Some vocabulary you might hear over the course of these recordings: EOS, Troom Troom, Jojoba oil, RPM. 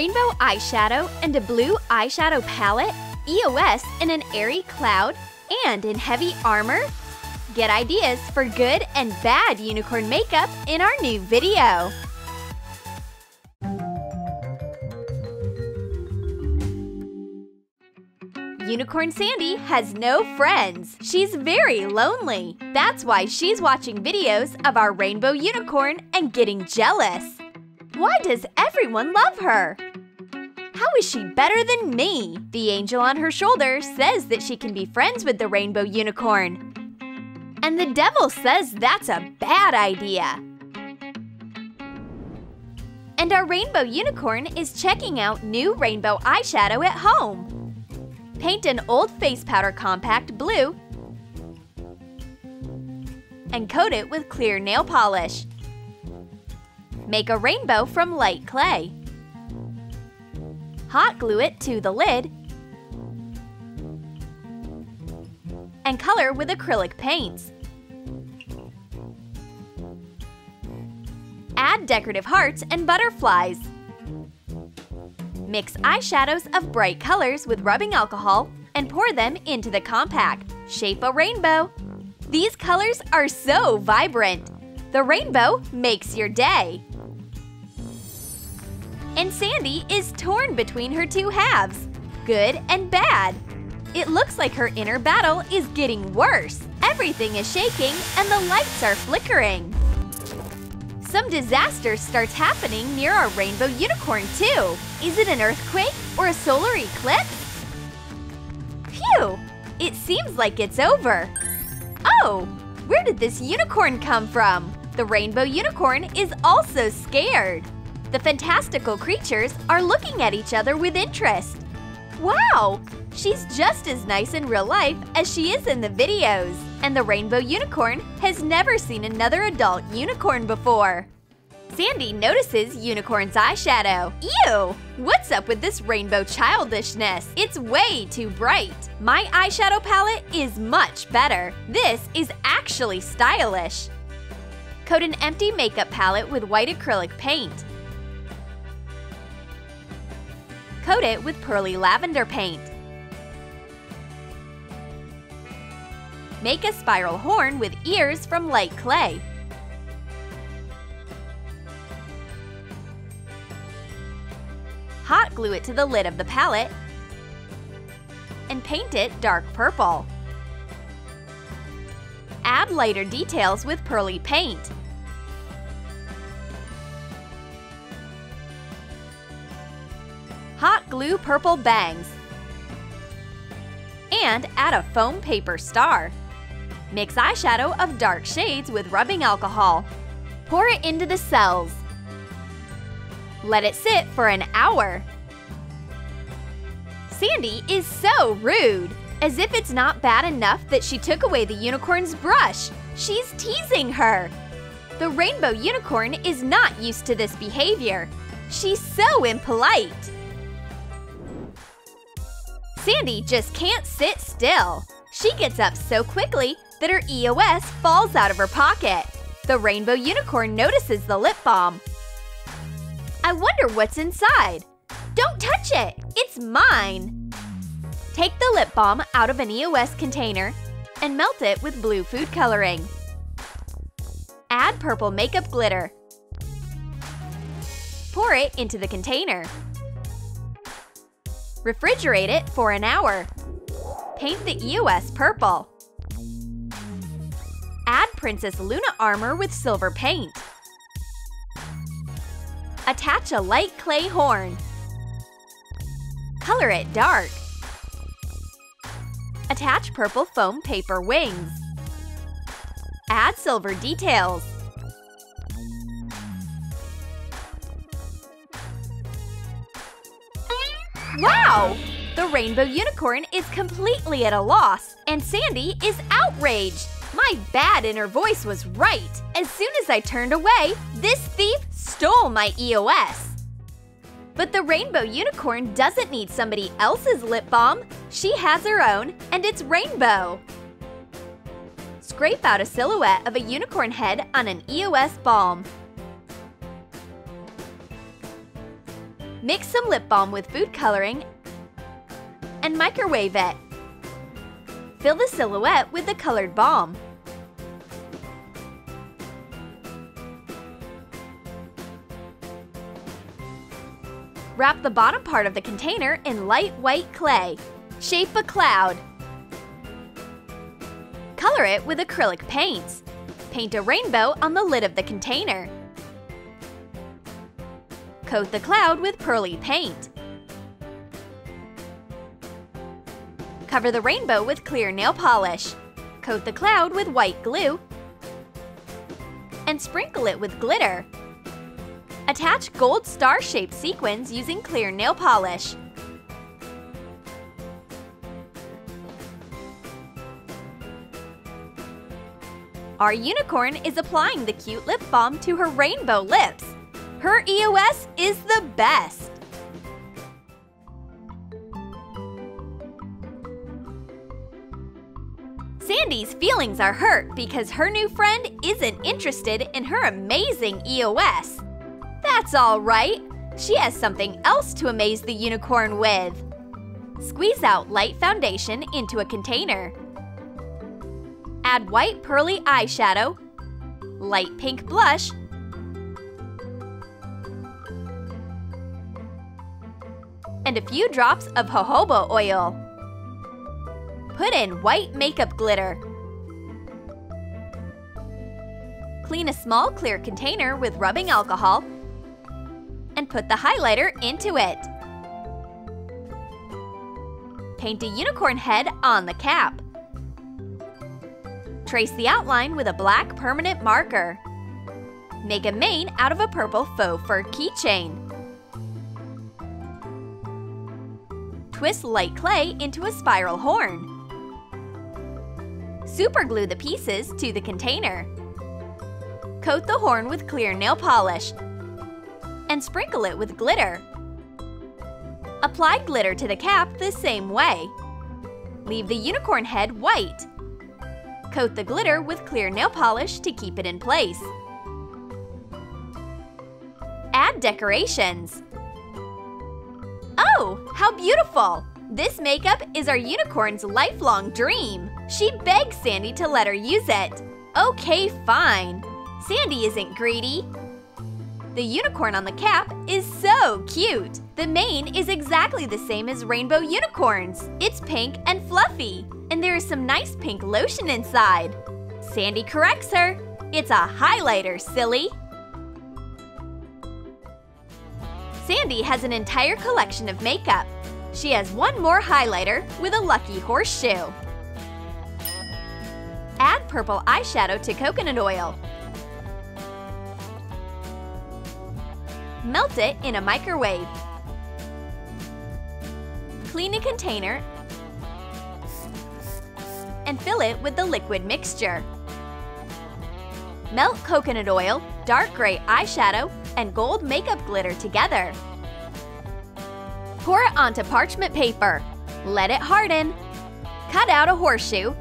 rainbow eyeshadow and a blue eyeshadow palette, EOS in an airy cloud, and in heavy armor? Get ideas for good and bad unicorn makeup in our new video! Unicorn Sandy has no friends. She's very lonely. That's why she's watching videos of our rainbow unicorn and getting jealous. Why does everyone love her? How is she better than me? The angel on her shoulder says that she can be friends with the rainbow unicorn. And the devil says that's a bad idea. And our rainbow unicorn is checking out new rainbow eyeshadow at home. Paint an old face powder compact blue and coat it with clear nail polish. Make a rainbow from light clay. Hot glue it to the lid and color with acrylic paints. Add decorative hearts and butterflies. Mix eyeshadows of bright colors with rubbing alcohol and pour them into the compact. Shape a rainbow. These colors are so vibrant. The rainbow makes your day. And Sandy is torn between her two halves, good and bad. It looks like her inner battle is getting worse. Everything is shaking and the lights are flickering. Some disaster starts happening near our rainbow unicorn, too. Is it an earthquake or a solar eclipse? Phew! It seems like it's over. Oh! Where did this unicorn come from? The rainbow unicorn is also scared. The fantastical creatures are looking at each other with interest. Wow! She's just as nice in real life as she is in the videos. And the rainbow unicorn has never seen another adult unicorn before. Sandy notices unicorn's eyeshadow. Ew! What's up with this rainbow childishness? It's way too bright. My eyeshadow palette is much better. This is actually stylish. Coat an empty makeup palette with white acrylic paint. Coat it with pearly lavender paint. Make a spiral horn with ears from light clay. Hot glue it to the lid of the palette and paint it dark purple. Add lighter details with pearly paint. Hot glue purple bangs and add a foam paper star. Mix eyeshadow of dark shades with rubbing alcohol. Pour it into the cells. Let it sit for an hour. Sandy is so rude! As if it's not bad enough that she took away the unicorn's brush. She's teasing her. The rainbow unicorn is not used to this behavior. She's so impolite. Sandy just can't sit still. She gets up so quickly that her EOS falls out of her pocket. The rainbow unicorn notices the lip balm. I wonder what's inside. Don't touch it! It's mine! Take the lip balm out of an EOS container and melt it with blue food coloring. Add purple makeup glitter. Pour it into the container. Refrigerate it for an hour. Paint the EOS purple. Add Princess Luna armor with silver paint. Attach a light clay horn. Color it dark. Attach purple foam paper wings. Add silver details. Wow! The rainbow unicorn is completely at a loss, and Sandy is outraged. My bad inner voice was right. As soon as I turned away, this thief stole my EOS. But the rainbow unicorn doesn't need somebody else's lip balm. She has her own, and it's rainbow. Scrape out a silhouette of a unicorn head on an EOS balm. Mix some lip balm with food coloring and microwave it. Fill the silhouette with the colored balm. Wrap the bottom part of the container in light white clay. Shape a cloud. Color it with acrylic paints. Paint a rainbow on the lid of the container. Coat the cloud with pearly paint. Cover the rainbow with clear nail polish. Coat the cloud with white glue and sprinkle it with glitter. Attach gold star-shaped sequins using clear nail polish. Our unicorn is applying the cute lip balm to her rainbow lips. Her EOS is the best! Sandy's feelings are hurt because her new friend isn't interested in her amazing EOS. That's all right. She has something else to amaze the unicorn with. Squeeze out light foundation into a container. Add white pearly eyeshadow, light pink blush, and a few drops of jojoba oil. Put in white makeup glitter. Clean a small clear container with rubbing alcohol and put the highlighter into it. Paint a unicorn head on the cap. Trace the outline with a black permanent marker. Make a mane out of a purple faux fur keychain. Twist light clay into a spiral horn. Superglue the pieces to the container. Coat the horn with clear nail polish and sprinkle it with glitter. Apply glitter to the cap the same way. Leave the unicorn head white. Coat the glitter with clear nail polish to keep it in place. Add decorations. Oh, how beautiful! This makeup is our unicorn's lifelong dream. She begs Sandy to let her use it. Okay, fine. Sandy isn't greedy. The unicorn on the cap is so cute. The mane is exactly the same as Rainbow Unicorn's. It's pink and fluffy, and there is some nice pink lotion inside. Sandy corrects her. It's a highlighter, silly. Sandy has an entire collection of makeup. She has one more highlighter with a lucky horseshoe. Add purple eyeshadow to coconut oil. Melt it in a microwave. Clean a container and fill it with the liquid mixture. Melt coconut oil, dark gray eyeshadow, and gold makeup glitter together. Pour it onto parchment paper. Let it harden. Cut out a horseshoe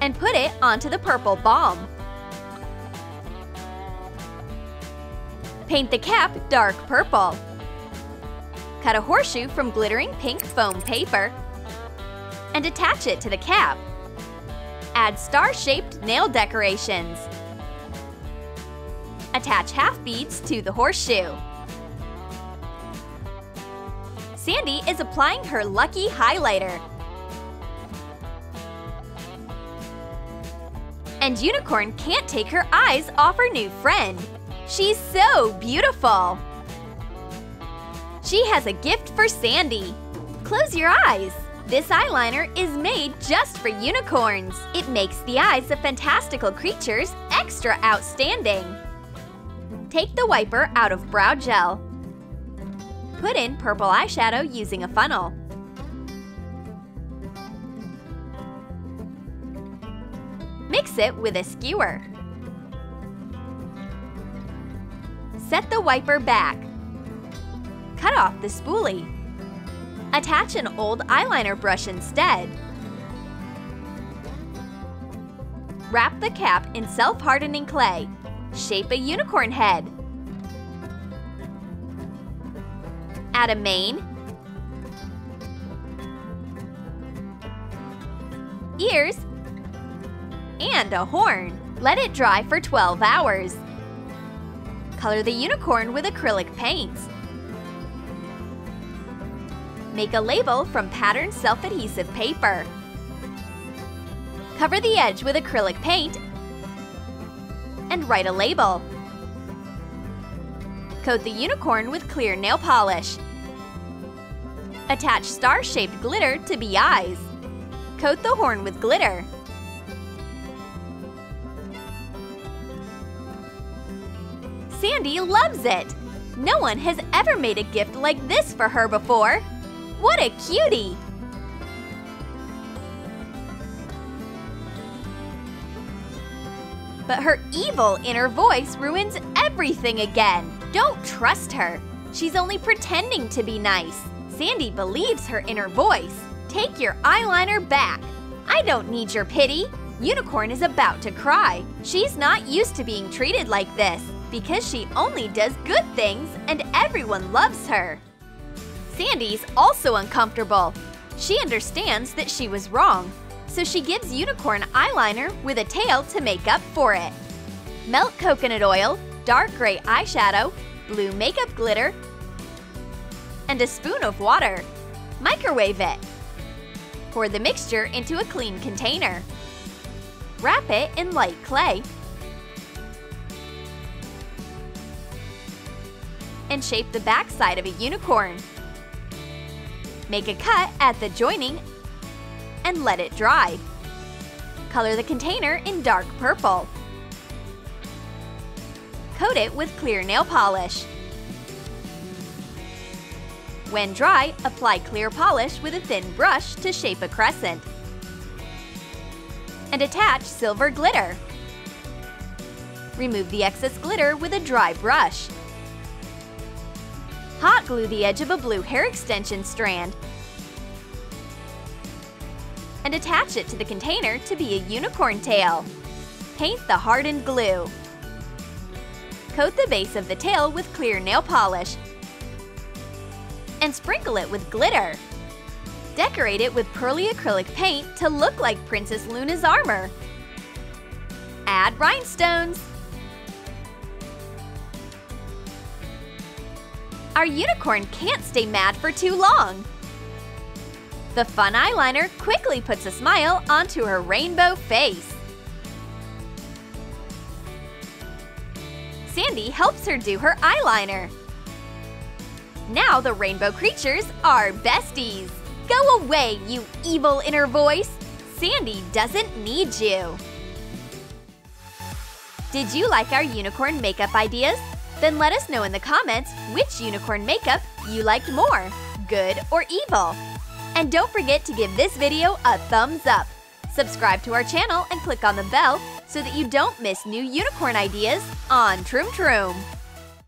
and put it onto the purple balm. Paint the cap dark purple. Cut a horseshoe from glittering pink foam paper and attach it to the cap. Add star-shaped nail decorations. Attach half beads to the horseshoe. Sandy is applying her lucky highlighter. And Unicorn can't take her eyes off her new friend. She's so beautiful! She has a gift for Sandy. Close your eyes. This eyeliner is made just for unicorns. It makes the eyes of fantastical creatures extra outstanding. Take the wiper out of brow gel. Put in purple eyeshadow using a funnel. Mix it with a skewer. Set the wiper back. Cut off the spoolie. Attach an old eyeliner brush instead. Wrap the cap in self-hardening clay. Shape a unicorn head. add a mane, ears, and a horn. Let it dry for 12 hours. Color the unicorn with acrylic paint. Make a label from patterned self-adhesive paper. Cover the edge with acrylic paint and write a label. Coat the unicorn with clear nail polish. Attach star-shaped glitter to the eyes. Coat the horn with glitter. Sandy loves it! No one has ever made a gift like this for her before! What a cutie! But her evil inner voice ruins everything again! Don't trust her! She's only pretending to be nice! Sandy believes her inner voice! Take your eyeliner back! I don't need your pity! Unicorn is about to cry! She's not used to being treated like this! Because she only does good things and everyone loves her. Sandy's also uncomfortable. She understands that she was wrong, so she gives Unicorn eyeliner with a tail to make up for it. Melt coconut oil, dark gray eyeshadow, blue makeup glitter, and a spoon of water. Microwave it. Pour the mixture into a clean container. Wrap it in light clay. And shape the backside of a unicorn. Make a cut at the joining and let it dry. Color the container in dark purple. Coat it with clear nail polish. When dry, apply clear polish with a thin brush to shape a crescent. And attach silver glitter. Remove the excess glitter with a dry brush. Hot glue the edge of a blue hair extension strand and attach it to the container to be a unicorn tail. Paint the hardened glue. Coat the base of the tail with clear nail polish and sprinkle it with glitter. Decorate it with pearly acrylic paint to look like Princess Luna's armor. Add rhinestones. Our unicorn can't stay mad for too long! The fun eyeliner quickly puts a smile onto her rainbow face. Sandy helps her do her eyeliner. Now the rainbow creatures are besties! Go away, you evil inner voice! Sandy doesn't need you! Did you like our unicorn makeup ideas? Then let us know in the comments which unicorn makeup you liked more, good or evil. And don't forget to give this video a thumbs up. Subscribe to our channel and click on the bell so that you don't miss new unicorn ideas on Troom Troom.